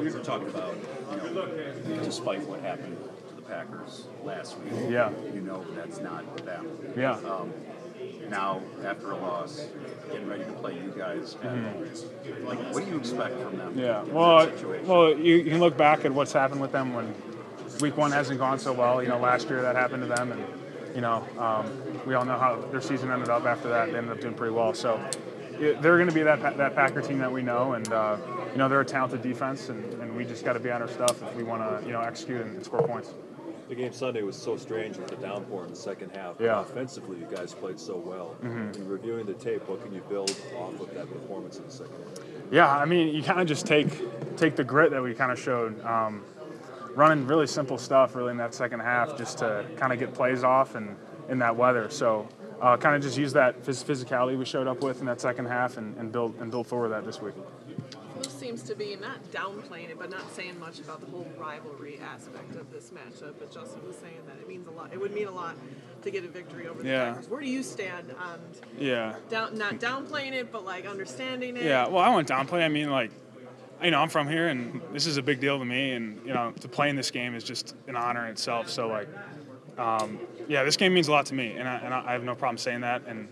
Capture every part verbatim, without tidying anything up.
we were talking about, you know, despite what happened to the Packers last week, yeah, you know that's not them. Yeah. Um, now, after a loss, getting ready to play you guys, mm-hmm. like, what do you expect from them? Yeah. Well, well, you can look back at what's happened with them when week one hasn't gone so well. You know, last year that happened to them, and you know, um, we all know how their season ended up after that. They ended up doing pretty well. So they're going to be that that Packer team that we know, and uh, you know they're a talented defense, and, and we just got to be on our stuff if we want to you know execute and, and score points. The game Sunday was so strange with the downpour in the second half. Yeah. Offensively, you guys played so well. Mm-hmm. In reviewing the tape, what can you build off of that performance in the second half? Yeah, I mean, you kind of just take take the grit that we kind of showed. Um, running really simple stuff really in that second half just to kind of get plays off and in that weather. So uh, kind of just use that phys physicality we showed up with in that second half and, and build and build forward that this week. Who seems to be not downplaying it but not saying much about the whole rivalry aspect of this matchup, but Justin was saying that it means a lot. It would mean a lot to get a victory over the yeah. Packers. Where do you stand on yeah. down, not downplaying it but like understanding it? Yeah, well I won't downplay. I mean like You know, I'm from here, and this is a big deal to me. And you know, to play in this game is just an honor in itself. So, like, um, yeah, this game means a lot to me, and I, and I have no problem saying that. And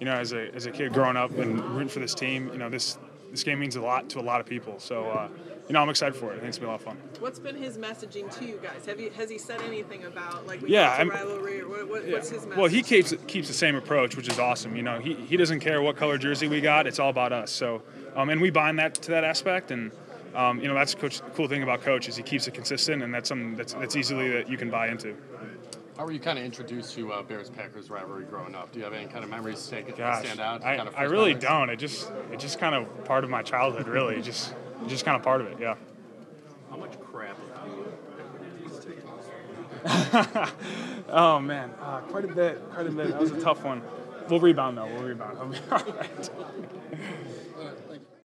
you know, as a as a kid growing up and rooting for this team, you know, this this game means a lot to a lot of people. So, uh, you know, I'm excited for it. I think it's gonna be a lot of fun. What's been his messaging to you guys? Have you has he said anything about like we yeah, got rivalry or what, what, yeah. what's his message? Well, he keeps keeps the same approach, which is awesome. You know, he he doesn't care what color jersey we got. It's all about us. So. Um, and we bind that to that aspect, and um, you know that's coach, the cool thing about Coach is he keeps it consistent, and that's something that's, that's easily that you can buy into. How were you kind of introduced to uh, Bears-Packers rivalry growing up? Do you have any kind of memories that stand out? I, kind of I really memories? don't. It just it just kind of part of my childhood, really. just just kind of part of it, yeah. How much crap have you taken? Oh man, uh, quite a bit, quite a bit. That was a tough one. We'll rebound though. We'll rebound. I'll be all right.